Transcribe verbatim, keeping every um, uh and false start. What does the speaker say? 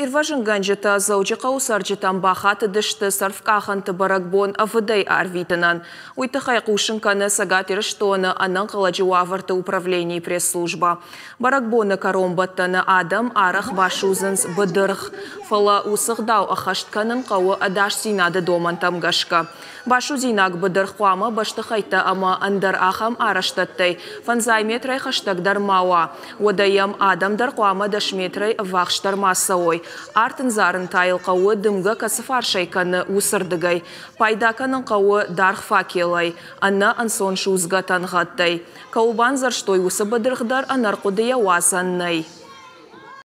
Ирважынганжыта Дзæуджыхъæуы сæрджытæмбахаты дысты Цæрвкъахæнты бæрæгбон æвыдæй арвитынæн. Уыйтыхæй хъусынкæны Цæгат Ирыстоны æнæн хъæлæджы уавæрты управлений пресс-служба. Бæрæгбоны кæромбæттæны адæм арæх башузынз быдырх. Фæлæ усыгъдау æхæсткæнын хъæуы Æдасдзинады домæнтæм гæшкæ. Башузинаг быдырх хъуамæ бæстыхæйтæ æмæ æндæр ахæм арæстæттæй фæндзай метрæй хæстæгдæр мауа. Уæдæйæм адæмдæр хъуамæ дæс метрæй æввахстæр массæуæй. Артынзарын тайылхъæуы дымгæ кæцыфарсæйкæны усырдыгæй. Пайдакæнын хъæуы дарх факелæй. Æнæ æнцон шузгæ тæнгъæдтæй. Кæубанзæр стой усы быдырхдæр æнæр хъуыды йæуасæннæй.